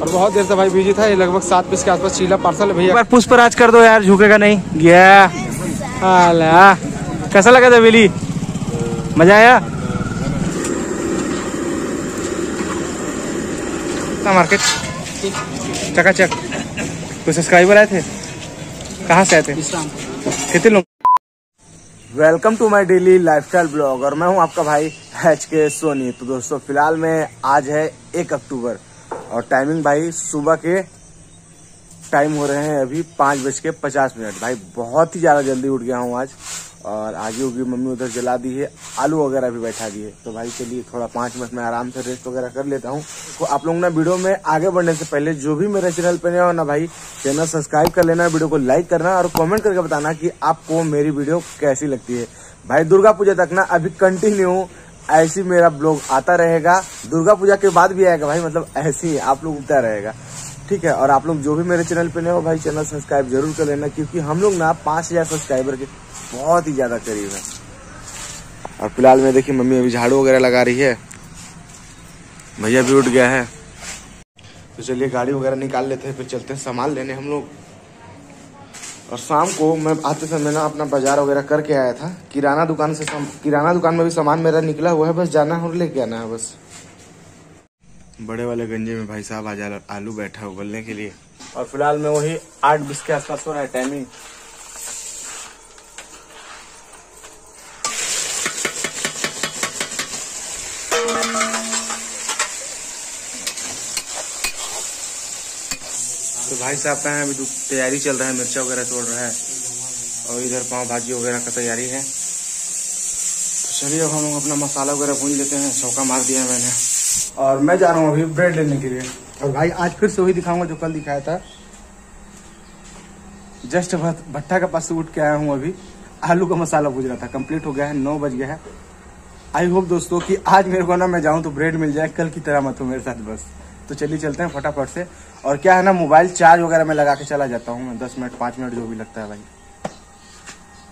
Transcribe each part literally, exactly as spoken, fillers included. और बहुत देर से भाई बिजी था, ये लगभग सात पीस के आसपास चीला पार्सल भैया। पुष्पराज कर दो यार, झुकेगा नहीं। गया कैसा लगा दबेली, मजा आया? मार्केट चकाचक। कोई सब्सक्राइबर आए थे, कहाँ से आए थे, कितने लोग? Welcome to my daily lifestyle blog और मैं हूं आपका भाई एच के सोनी। तो दोस्तों फिलहाल मैं आज है एक अक्टूबर और टाइमिंग भाई सुबह के टाइम हो रहे हैं अभी पाँच बज के पचास मिनट। भाई बहुत ही ज़्यादा जल्दी उठ गया हूं आज और आगे होगी मम्मी उधर जला दी है, आलू वगैरह भी बैठा दी है। तो भाई चलिए थोड़ा पाँच मिनट में आराम से रेस्ट वगैरह कर लेता हूँ। तो आप लोग ना वीडियो में आगे बढ़ने से पहले जो भी मेरे चैनल पर नया हो ना भाई, चैनल सब्सक्राइब कर लेना, वीडियो को लाइक करना और कमेंट करके बताना कि आपको मेरी वीडियो कैसी लगती है। भाई दुर्गा पूजा तक ना अभी कंटिन्यू ऐसी मेरा ब्लॉग आता रहेगा, दुर्गा पूजा के बाद भी आएगा भाई, मतलब ऐसे ही आप लोग उठता रहेगा, ठीक है। और आप लोग जो भी मेरे चैनल पे नए हो भाई, चैनल सब्सक्राइब जरूर कर लेना क्योंकि हम लोग ना पाँच हज़ार सब्सक्राइबर के बहुत ही ज़्यादा करीब है। और फिलहाल में देखिए मम्मी अभी झाड़ू वगैरह लगा रही है, भैया भी उठ गया है। तो चलिए गाड़ी वगैरह निकाल लेते हैं, फिर चलते हैं सामान लेने हम लोग। और शाम को मैं आते समय ना अपना बाजार वगैरह करके आया था, किराना दुकान से किराना दुकान में भी सामान मेरा निकला हुआ है, बस जाना और लेके आना है बस। बड़े वाले गंजे में भाई साहब आज आलू बैठा है उबलने के लिए। और फिलहाल में वही आठ बीस के आसपास हो रहा है टाइमिंग। तो भाई साहब का अभी तैयारी चल रहा है, मिर्चा वगैरह तोड़ रहा है और इधर पाव भाजी वगैरह का तैयारी है। तो चलिए अब हम लोग अपना मसाला वगैरह भून लेते हैं, छौका मार दिया है मैंने। और मैं जा रहा हूँ अभी ब्रेड लेने के लिए। और भाई आज फिर से वही दिखाऊंगा जो कल दिखाया था। जस्ट भट्टा के पास से उठ के आया हूँ, अभी आलू का मसाला भूज रहा था, कंप्लीट हो गया है, नौ बज गया है। आई होप दोस्तों कि आज मेरे को ना मैं जाऊँ तो ब्रेड मिल जाए, कल की तरह मत हो मेरे साथ बस। तो चलिए चलते हैं फटाफट से। और क्या है ना मोबाइल चार्ज वगैरह में लगा के चला जाता हूँ मैं, दस मिनट पाँच मिनट जो भी लगता है भाई,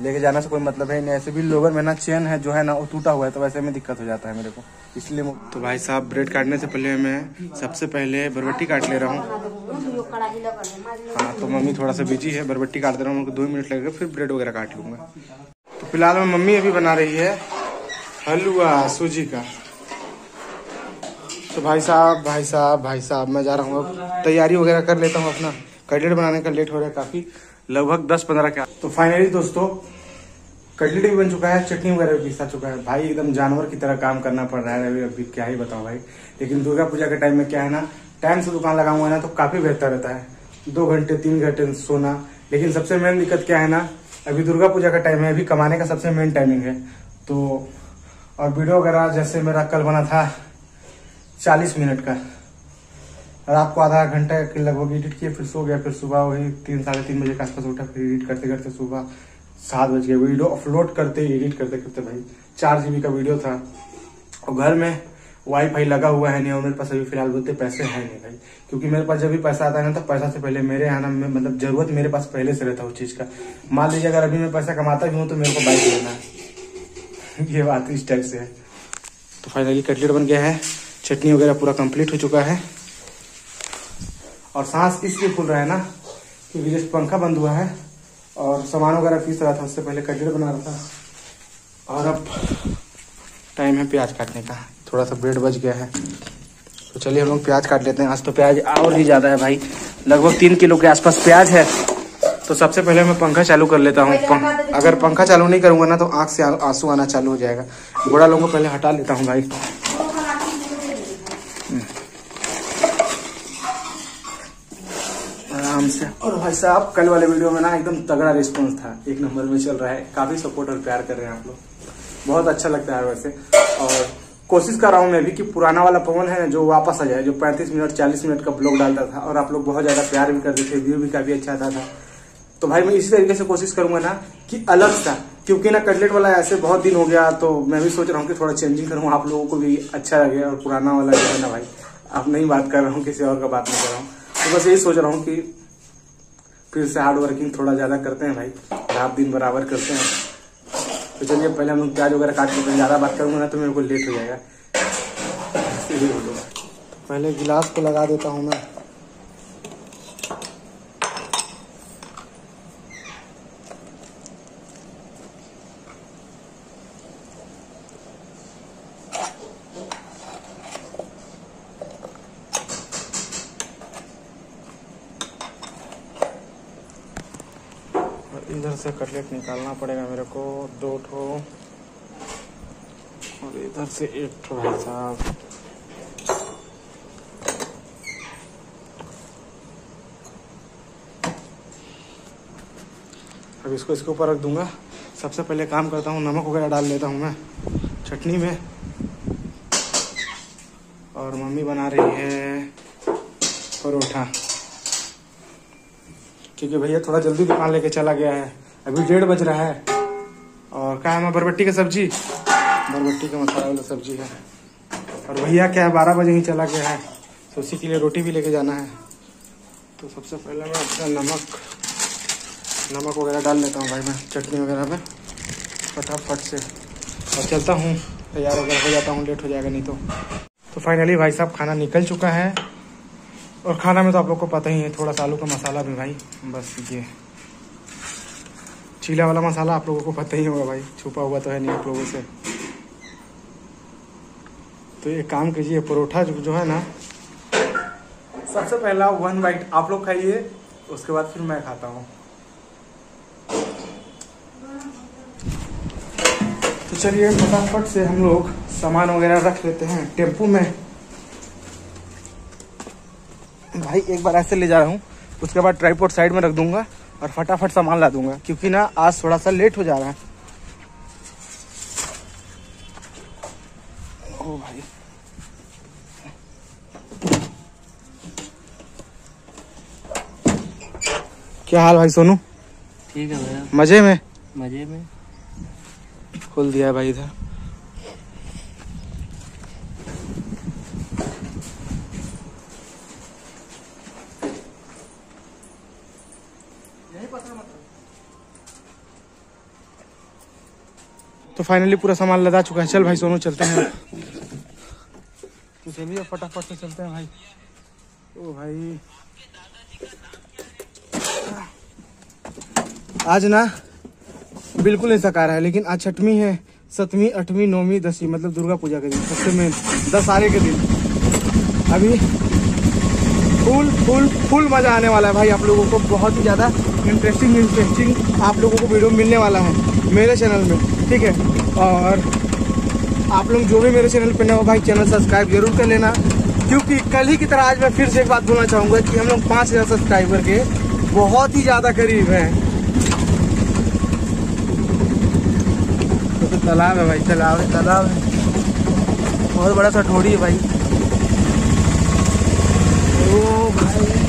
लेके जाना से कोई मतलब है नहीं। ऐसे भी लोअर में ना चेन है जो है ना वो टूटा हुआ है, तो वैसे में दिक्कत हो जाता है मेरे को, इसलिए। तो भाई साहब ब्रेड काटने से पहले मैं सबसे पहले बरबट्टी काट ले रहा हूँ। हाँ तो मम्मी थोड़ा सा बिजी है, बरबट्टी काट दे रहा हूँ, उनको दो मिनट लगेगा, फिर ब्रेड वगैरह काट लूँगा। तो फिलहाल में मम्मी अभी बना रही है हलवा सूजी का। तो भाई साहब भाई साहब भाई साहब मैं जा रहा हूँ, तैयारी वगैरह कर लेता हूँ अपना, कटलेट बनाने का लेट हो रहा है काफ़ी, लगभग दस पंद्रह के। तो फाइनली दोस्तों कटलेट भी बन चुका है, चटनी वगैरह भी पिसा चुका है। भाई एकदम जानवर की तरह काम करना पड़ रहा है अभी, अभी क्या ही बताऊं भाई। लेकिन दुर्गा पूजा के टाइम में क्या है ना, टाइम से दुकान लगाऊंगा ना तो काफी बेहतर रहता है, दो घंटे तीन घंटे सोना। लेकिन सबसे मेन दिक्कत क्या है ना, अभी दुर्गा पूजा का टाइम है, अभी कमाने का सबसे मेन टाइमिंग है। तो और वीडियो वगैरह जैसे मेरा कल बना था चालीस मिनट का, रात को आधा घंटा के लगभग एडिट किया, फिर सो गया, फिर सुबह वही तीन साढ़े तीन बजे के आसपास उठा, फिर एडिट करते करते सुबह सात बज गए। वीडियो अपलोड करते एडिट करते करते भाई चार जी बी का वीडियो था। और घर में वाईफाई लगा हुआ है नहीं, और मेरे पास अभी फिलहाल बोलते पैसे हैं नहीं भाई, क्योंकि मेरे पास जब भी पैसा आता है ना तो पैसा से पहले मेरे यहाँ ना मतलब जरूरत मेरे पास पहले से रहता है उस चीज़ का। मान लीजिए अगर अभी मैं पैसा कमाता भी हूँ तो मेरे को बाइक लेना है, ये बात इस टाइप से है। तो फाइनली कटलेट बन गया है, चटनी वगैरह पूरा कम्प्लीट हो चुका है। और सांस इसलिए फूल रहा है ना क्योंकि जैसे पंखा बंद हुआ है और सामान वगैरह पीस रहा था, उससे पहले कटलेट बना रहा था। और अब टाइम है प्याज काटने का, थोड़ा सा ब्रेड बच गया है, तो चलिए हम लोग प्याज काट लेते हैं। आज तो प्याज और ही ज़्यादा है भाई, लगभग तीन किलो के आसपास प्याज है। तो सबसे पहले मैं पंखा चालू कर लेता हूँ, पंख, अगर पंखा चालू नहीं करूँगा ना तो आँख से आंसू आना चालू हो जाएगा। घोड़ा लोगों को पहले हटा लेता हूँ भाई। और भाई साहब कल वाले वीडियो में ना एकदम तगड़ा रिस्पांस था, एक नंबर में चल रहा है, काफी सपोर्ट और प्यार कर रहे हैं आप लोग, बहुत अच्छा लगता है वैसे। और कोशिश कर रहा हूँ मैं भी कि पुराना वाला पवन है जो वापस आ जाए, जो पैंतीस मिनट चालीस मिनट का ब्लॉग डालता था और आप लोग बहुत ज्यादा प्यार भी करते थे, व्यू भी काफी अच्छा आता था। तो भाई मैं इसी तरीके से कोशिश करूंगा ना कि अलग सा, क्योंकि ना कटलेट वाला ऐसे बहुत दिन हो गया, तो मैं भी सोच रहा हूँ कि थोड़ा चेंजिंग करूँ, आप लोगों को भी अच्छा लगे। और पुराना वाला जो है ना भाई, आप नहीं बात कर रहा हूँ, किसी और का बात नहीं कर रहा हूँ, तो बस यही सोच रहा हूँ कि फिर से हार्ड वर्किंग थोड़ा ज़्यादा करते हैं भाई, रात दिन बराबर करते हैं। तो तो चलिए पहले हम लोग प्याज वगैरह काट के, ज़्यादा बात करूँगा ना तो मेरे को लेट हो जाएगा। पहले गिलास को लगा देता हूँ मैं। इधर से कटलेट निकालना पड़ेगा मेरे को दो ठो, और इधर से एक ठो। भाई साहब अब इसको इसके ऊपर रख दूंगा। सबसे पहले काम करता हूँ, नमक वगैरह डाल लेता हूँ मैं चटनी में। और मम्मी बना रही है परोठा, क्योंकि भैया थोड़ा जल्दी दुकान लेके चला गया है। अभी डेढ़ बज रहा है। और क्या है मैं बरबट्टी का सब्जी, बरबट्टी का मसाला वाला सब्जी है। और भैया क्या है बारह बजे ही चला गया है, तो उसी के लिए रोटी भी लेके जाना है। तो सबसे पहले मैं अपना नमक नमक वगैरह डाल लेता हूँ भाई मैं चटनी वगैरह में फटाफट से, और चलता हूँ तैयार वगैरह हो जाता हूँ, लेट हो जाएगा नहीं तो। तो फाइनली भाई साहब खाना निकल चुका है। और खाना में तो आप लोग को पता ही है, थोड़ा सा आलू का मसाला भी भाई, बस ये चीला वाला मसाला आप लोगों को पता ही होगा भाई, छुपा हुआ तो है नहीं आप लोगों से। तो ये काम कीजिए परोठा जो, जो है ना, सबसे पहला वन बाइट आप लोग खाइए, उसके बाद फिर मैं खाता हूँ। तो चलिए फटाफट से हम लोग सामान वगैरह रख लेते हैं टेम्पू में। भाई एक बार ऐसे ले जा रहा हूँ, उसके बाद ट्राइपॉड साइड में रख दूंगा और फटाफट सामान ला दूंगा, क्योंकि ना आज थोड़ा सा लेट हो जा रहा है। ओ भाई क्या हाल भाई सोनू? ठीक है भैया, मजे में मजे में खोल दिया है भाई इधर। तो फाइनली पूरा सामान लदा चुका है। चल भाई सोनू चलते हैं। तो चलिए फटाफट से चलते हैं भाई। ओ भाई आज ना बिल्कुल नहीं सका रहा है, लेकिन आज छठवीं है, सतवीं आठवीं नौवीं दसवीं, मतलब दुर्गा पूजा के दिन सबसे मेन दस आने के दिन अभी फुल फुल फुल मज़ा आने वाला है भाई। आप लोगों को बहुत ही ज़्यादा इंटरेस्टिंग इंटरेस्टिंग आप लोगों को वीडियो मिलने वाला है मेरे चैनल में, ठीक है। और आप लोग जो भी मेरे चैनल पे ना हो भाई, चैनल सब्सक्राइब जरूर कर लेना, क्योंकि कल ही की तरह आज मैं फिर से एक बात बोलना चाहूँगा कि हम लोग पाँच हज़ार सब्सक्राइबर के बहुत ही ज़्यादा करीब हैं। तो, तो तालाब है भाई, तालाब है तालाब है बहुत बड़ा सा ठोड़ी है भाई। ओ भाई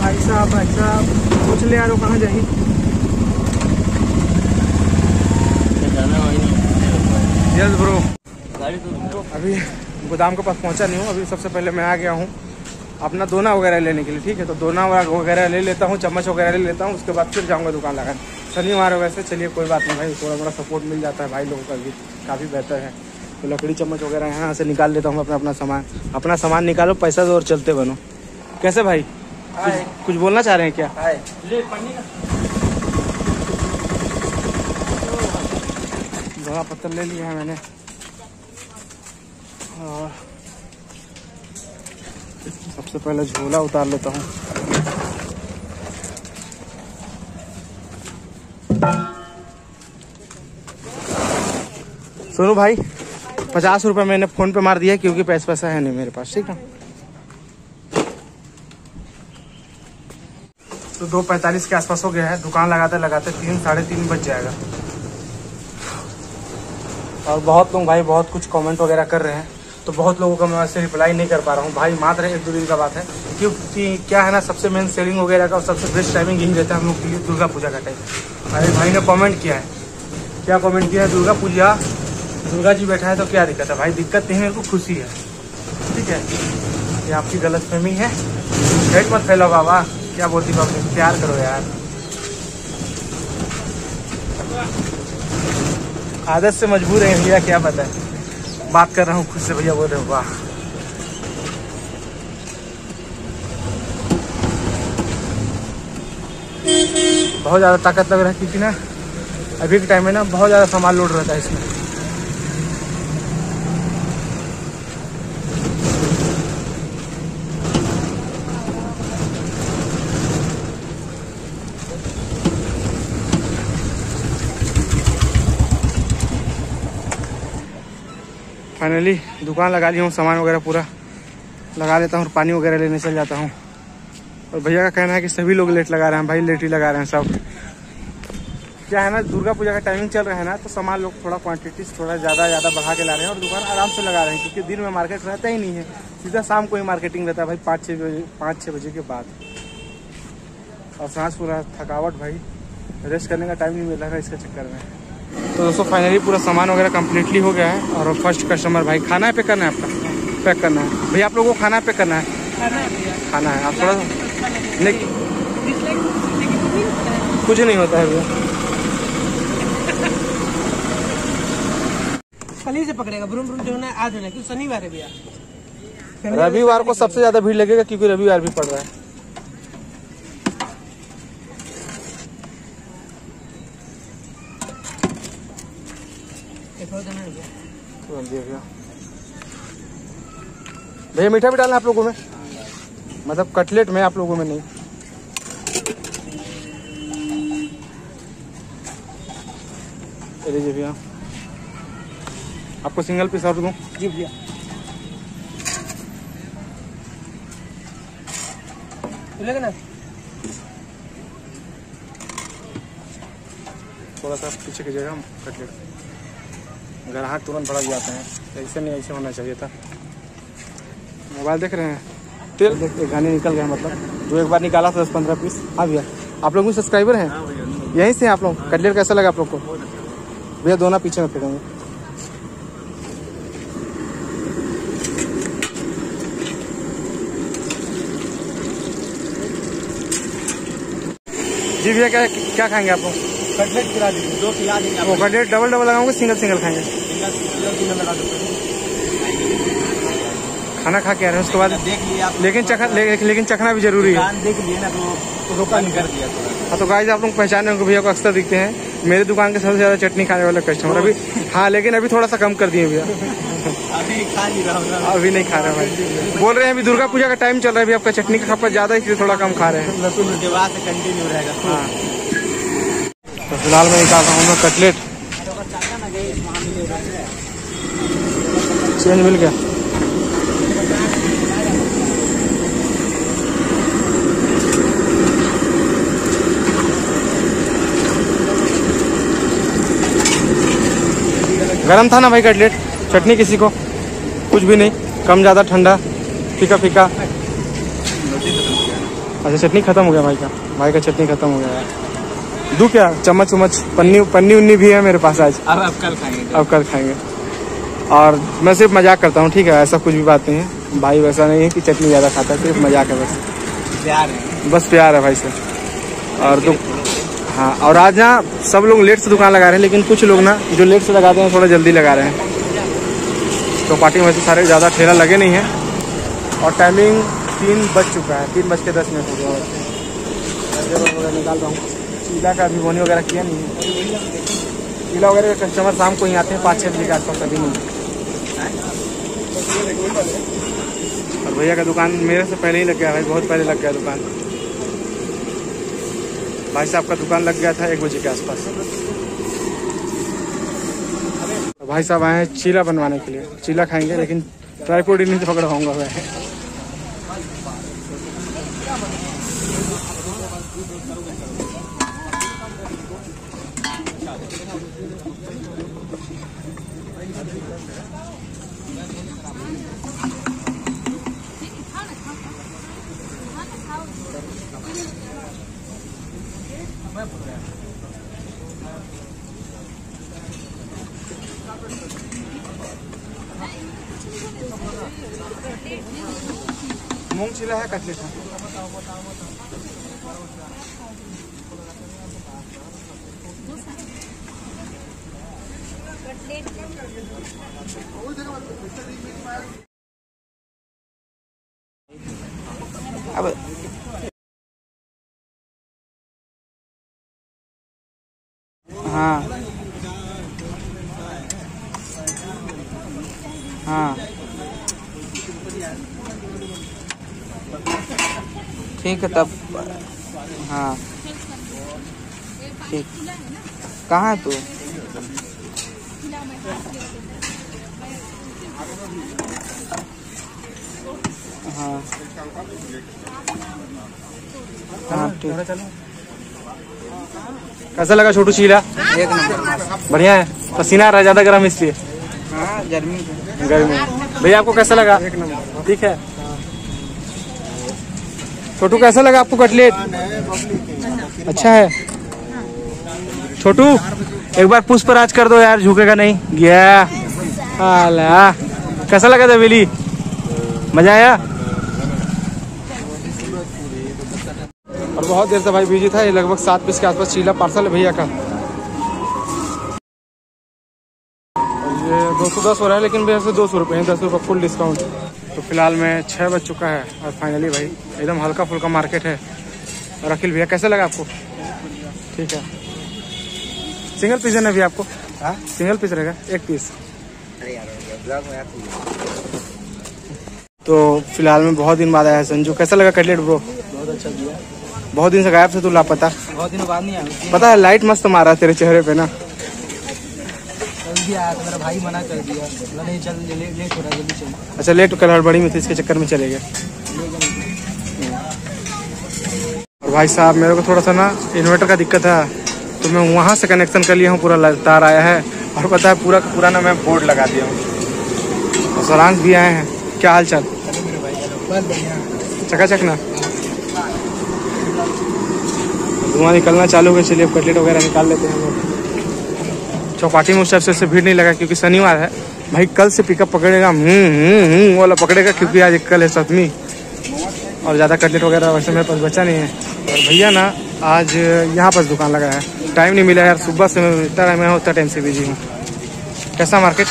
भाई साहब भाई साहब कुछ ले यार, कहाँ जाइए यस ब्रो। अभी गोदाम के पास पहुँचा नहीं हूँ, अभी सबसे पहले मैं आ गया हूँ अपना दोना वगैरह लेने के लिए, ठीक है। तो दोना वगैरह ले लेता हूँ, चम्मच वगैरह ले लेता हूँ, उसके बाद फिर जाऊँगा दुकान लगाने। शनिवार वैसे चलिए कोई बात नहीं भाई, थोड़ा मोड़ा सपोर्ट मिल जाता है भाई लोगों का भी, काफ़ी बेहतर है। तो लकड़ी चम्मच वगैरह यहाँ से निकाल लेता हूँ अपना अपना सामान। अपना सामान निकालो, पैसा दो और चलते बनो। कैसे भाई, कुछ, कुछ बोलना चाह रहे हैं क्या? ले बड़ा पत्थर ले लिया है मैंने, और सबसे पहले झोला उतार लेता हूँ। सोनू भाई पचास रुपये मैंने फोन पे मार दिया, क्योंकि पैसा पैसा है नहीं मेरे पास, ठीक है। तो दो पैंतालीस के आसपास हो गया है, दुकान लगाते लगाते तीन साढ़े तीन बज जाएगा। और बहुत लोग भाई बहुत कुछ कमेंट वगैरह कर रहे हैं, तो बहुत लोगों का मैं वैसे रिप्लाई नहीं कर पा रहा हूँ भाई, मात्र एक दो दिन का बात है। क्योंकि क्या है ना, सबसे मेन सेलिंग वगैरह का और सबसे बेस्ट टाइमिंग यही रहता है हम लोग के लिए, दुर्गा पूजा का टाइम। अरे भाई ने कॉमेंट किया है, क्या कॉमेंट किया है, दुर्गा पूजा दुर्गा जी बैठा है तो क्या दिक्कत है भाई, दिक्कत नहीं है, मेरे को खुशी है, ठीक है। ये आपकी गलतफहमी है, हेट मत फैलाओ बाबा, क्या बोलती बाबा, प्यार करो यार। आदत से मजबूर है भैया, क्या पता है। बात कर रहा हूँ खुद से, भैया बोल रहे हो वाह। बहुत ज़्यादा ताकत लग रहा है क्योंकि ना अभी के टाइम में ना बहुत ज़्यादा सामान लोड रहता है इसमें। फाइनली दुकान लगा ली हूँ, सामान वगैरह पूरा लगा लेता हूँ और पानी वगैरह लेने चल जाता हूँ। और भैया का कहना है कि सभी लोग लेट लगा रहे हैं, भाई लेट ही लगा रहे हैं सब। क्या है ना, दुर्गा पूजा का टाइमिंग चल रहा है ना, तो सामान लोग थोड़ा क्वांटिटी थोड़ा ज़्यादा ज़्यादा बढ़ा के ला रहे हैं और दुकान आराम से लगा रहे हैं क्योंकि दिन में मार्केट रहता ही नहीं है, सीधा शाम को ही मार्केटिंग रहता है भाई, पाँच छः बजे पाँच छः बजे के बाद। और सांस पूरा थकावट भाई, रेस्ट करने का टाइम नहीं मिल रहा है इसके चक्कर में। तो दोस्तों फाइनली पूरा सामान वगैरह कम्प्लीटली हो गया है और फर्स्ट कस्टमर भाई। खाना है पैक करना है आपका, पैक करना है भैया आप लोगों को, खाना पैक करना है, खाना है आप थोड़ा। लेकिन कुछ नहीं होता है भैया, कल से पकड़ेगा ब्रूम ब्रूम जो है आज होना, क्योंकि शनिवार है भैया। रविवार को सबसे ज्यादा भीड़ लगेगा क्योंकि रविवार भी पड़ रहा है। भैया मीठा भी डालना आप लोगों में, मतलब कटलेट में, आप लोगों में नहीं। चलिए भैया आपको सिंगल पीस और दूं। जी भैया ना थोड़ा सा पीछे की जगह हम कटलेट, ग्राहक तुरंत भड़क जाते हैं, ऐसे नहीं ऐसे होना चाहिए था। मोबाइल देख रहे हैं, तेल एक गाने निकल गया, मतलब जो एक बार निकाला था दस पंद्रह पीस। हाँ भैया आप लोग भी सब्सक्राइबर हैं यहीं से आप लोग। कटलेट कैसा लगा आप लोग को भैया? दोनों पीछे में फेंकेंगे। जी भैया क्या क्या खाएंगे आप लोग? कटलेट खिला दीजिए, दो खिला देंगे। वो कटलेट डबल डबल लगाओगे, सिंगल सिंगल खाएंगे? सिंगल सिंगल लगा दो। खाना खा के आ रहे हैं उसके बाद देख लिए आप, लेकिन चखना ले, लेकिन चखना भी जरूरी है। देख लिए ना तो रोका नहीं कर दिया। हाँ तो गाइस आप लोग पहचाने होंगे, भैया को अक्सर दिखते हैं मेरे दुकान के सबसे ज्यादा चटनी खाने वाले कस्टमर अभी। हाँ लेकिन अभी थोड़ा सा कम कर दिए भैया, अभी खा नहीं रहा, अभी नहीं खा रहा भाई। बोल रहे हैं अभी दुर्गा पूजा का टाइम चल रहा है, अभी आपका चटनी का खपत ज्यादा इसलिए थोड़ा कम खा रहे हैं। कंटिन्यू रहेगा। हाँ तो फिलहाल मैं निकाल रहा हूँ कटलेट। चेंज मिल गया गरम था ना भाई कटलेट, चटनी किसी को कुछ भी नहीं, कम ज़्यादा ठंडा फीका फीका। अच्छा चटनी खत्म हो गया भाई का, भाई का चटनी खत्म हो गया यार। दू क्या चम्मच उम्मच, पन्नी पन्नी उन्नी भी है मेरे पास आज। अब कल खाएंगे, अब कल खाएंगे। और मैं सिर्फ मजाक करता हूँ ठीक है, ऐसा कुछ भी बात नहीं है भाई, वैसा नहीं है कि चटनी ज़्यादा खाता है, सिर्फ मजाक है बस, प्यार है बस, प्यार है भाई से। और दो हाँ, और आज ना सब लोग लेट से दुकान लगा रहे हैं, लेकिन कुछ लोग ना जो लेट से लगाते हैं थोड़ा जल्दी लगा रहे हैं, तो पार्टी में वैसे सारे ज़्यादा ठेला लगे नहीं हैं। और टाइमिंग तीन बज चुका है, तीन बज के दस मिनट हो गया। निकाल रहा हूँ चीला का, अभी बोनी वगैरह किया नहीं है। चीला वगैरह के कस्टमर शाम को ही आते हैं पाँच छः बजे के आसपास, कभी नहीं। और भैया का दुकान मेरे से पहले ही लग गया भाई, बहुत पहले लग गया दुकान भाई साहब का। दुकान लग गया था एक बजे के आसपास। भाई साहब आए हैं चीला बनवाने के लिए, चीला खाएंगे लेकिन ट्राइपॉड नहीं पकड़ पाऊंगा मैं। मूंग चिल्ला है कटलेट में। अब हाँ हाँ ठीक है तब। हाँ ठीक, कहाँ है तू? हाँ हाँ ठीक। कैसा लगा छोटू चीला? एक नंबर, बढ़िया है। पसीना आ रहा है ज्यादा, गर्म इसलिए। हाँ गर्मी गर्मी। भैया आपको कैसा लगा? एक नंबर, ठीक है। छोटू कैसा लगा आपको कटलेट? अच्छा है छोटू, एक बार पुष्प पर राज कर दो यार, झुकेगा नहीं। या आला, कैसा लगा दबेली? मजा आया? और बहुत देर से भाई बिजी था, ये लगभग सात पीस के आसपास चीला पार्सल भैया का। ये दो सौ दस हो रहा है लेकिन भैया से दो सौ रुपये, दस रुपये फुल डिस्काउंट। तो फिलहाल में छः बज चुका है और फाइनली भाई एकदम हल्का फुल्का मार्केट है। और अखिल भैया कैसा लगा आपको? ठीक है। सिंगल पीस है ना भैया आपको? हाँ सिंगल पीस रहेगा, एक पीस। तो फिलहाल में बहुत दिन बाद आया है संजू, कैसा लगा कटलेट ब्रो? बहुत अच्छा दिया। बहुत दिन से गायब से तू लापता, बहुत दिन बाद नहीं आया। पता है लाइट मस्त मारा तेरे चेहरे पे ना। तो मेरा भाई मना कर दिया, बोला नहीं चल, ले, ले, लेट हो रहा है जल्दी चल। अच्छा लेट, कल हड़बड़ी में थी इसके चक्कर में चले गए। और भाई साहब मेरे को थोड़ा सा ना इन्वर्टर का दिक्कत है, तो मैं वहाँ से कनेक्शन कर लिया हूँ, पूरा तार आया है। और पता है पूरा पूरा ना मैं बोर्ड लगा दिया हूँ। और सरांश भी आए हैं, क्या हाल चाल? चकाचक ना, धुआं निकलना चालू हो। चलिए अब कटलेट वगैरह निकाल लेते हैं हम लोग। चौपाटी में उस सबसे से भीड़ नहीं लगा क्योंकि शनिवार है भाई, कल से पिकअप पकड़ेगा। हम्म वाला पकड़ेगा क्योंकि आज कल है सतमी। और ज़्यादा कटलेट वगैरह वैसे मेरे पास बचा नहीं है। और भैया ना आज यहाँ पर दुकान लगा है, टाइम नहीं मिला यार। सुबह से मैं इतना मैं उतना टाइम से बिजी हूँ। कैसा मार्केट?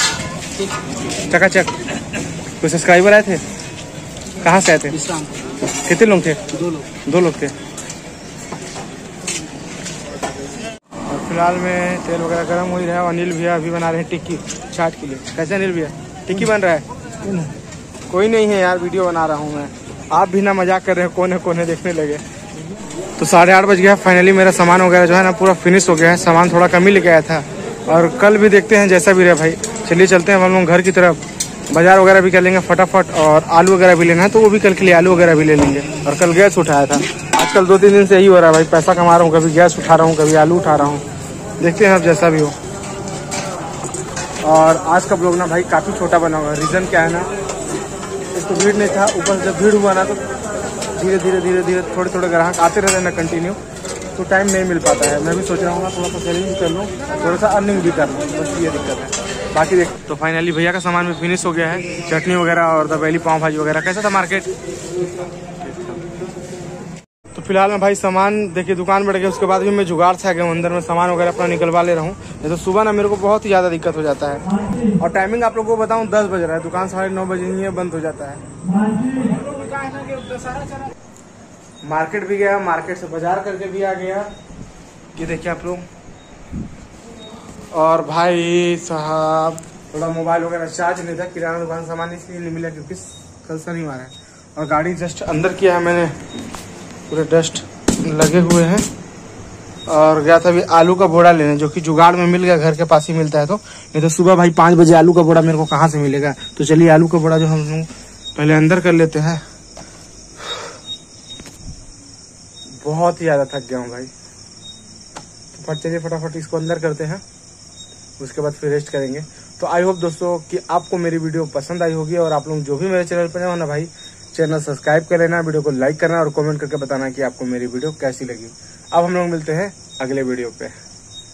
चकाचक। कोई सब्सक्राइबर आए थे? कहाँ से आए थे? कितने लोग थे? दो लोग दो लोग थे। और फिलहाल में तेल वगैरह गर्म हो ही रहा है। और अनिल भैया अभी बना रहे हैं टिक्की चाट के लिए। कैसे अनिल भैया टिक्की बन रहा है? कोई नहीं है यार, वीडियो बना रहा हूँ मैं। आप भी ना मजाक कर रहे हो, कौन है कौन है देखने लगे। तो साढ़े आठ बज गया, फाइनली मेरा सामान वगैरह जो है ना पूरा फिनिश हो गया है। सामान थोड़ा कम ही लेके आया था। और कल भी देखते हैं जैसा भी रहे भाई। चलिए चलते हैं हम लोग घर की तरफ, बाजार वगैरह भी कर लेंगे फटाफट। और आलू वगैरह भी लेना है तो वो भी कल के लिए आलू वगैरह भी ले लेंगे। और कल गैस उठाया था, आजकल दो तीन दिन से यही हो रहा है भाई। पैसा कमा रहा हूँ, कभी गैस उठा रहा हूँ, कभी आलू उठा रहा हूँ, देखते हैं अब जैसा भी हो। और आज का ब्लॉग ना भाई काफ़ी छोटा बना हुआ है। रीज़न क्या है ना, इसको भीड़ नहीं था, ऊपर जब भीड़ हुआ ना तो धीरे धीरे धीरे धीरे थोड़े थोड़े ग्राहक आते रहते हैं ना कंटिन्यू, तो टाइम नहीं मिल पाता है। मैं भी सोच रहा हूँ थोड़ा सा सेलिंग भी कर लूँ, थोड़ा सा अर्निंग भी कर लूँ, बस ये दिक्कत है। बाकी देख, तो फाइनली भैया का सामान भी फिनिश हो गया है, चटनी वगैरह और दबेली पाव भाजी वगैरह। कैसा था मार्केट? तो फिलहाल मैं भाई सामान देखिए दुकान बैठ गया, उसके बाद भी मैं जुगाड़ से आ गया हूँ अंदर में, सामान वगैरह अपना निकलवा ले रहा हूँ। नहीं तो सुबह ना मेरे को बहुत ही ज़्यादा दिक्कत हो जाता है। और टाइमिंग आप लोगों को बताऊँ दस बज रहा है, दुकान साढ़े नौ बजे ही बंद हो जाता है। मार्केट भी गया, मार्केट से बाजार करके भी आ गया, ये देखिए आप लोग। और भाई साहब थोड़ा मोबाइल वगैरह चार्ज नहीं था, किराना दुकान सामान इसलिए नहीं मिला क्योंकि कल शनिवार है। और गाड़ी जस्ट अंदर किया है मैंने, पूरे डस्ट लगे हुए हैं। और गया था अभी आलू का बोरा लेने, जो कि जुगाड़ में मिल गया, घर के पास ही मिलता है। तो नहीं तो सुबह भाई पाँच बजे आलू का बोरा मेरे को कहाँ से मिलेगा। तो चलिए आलू का बोरा जो हम लोग पहले अंदर कर लेते हैं। बहुत ही ज़्यादा थक गया हूँ भाई, तो फट चलिए फटाफट इसको अंदर करते हैं, उसके बाद फिर रेस्ट करेंगे। तो आई होप दोस्तों कि आपको मेरी वीडियो पसंद आई होगी। और आप लोग जो भी मेरे चैनल पर नए हो ना भाई, चैनल सब्सक्राइब कर लेना, वीडियो को लाइक करना और कमेंट करके बताना कि आपको मेरी वीडियो कैसी लगी। अब हम लोग मिलते हैं अगले वीडियो पे।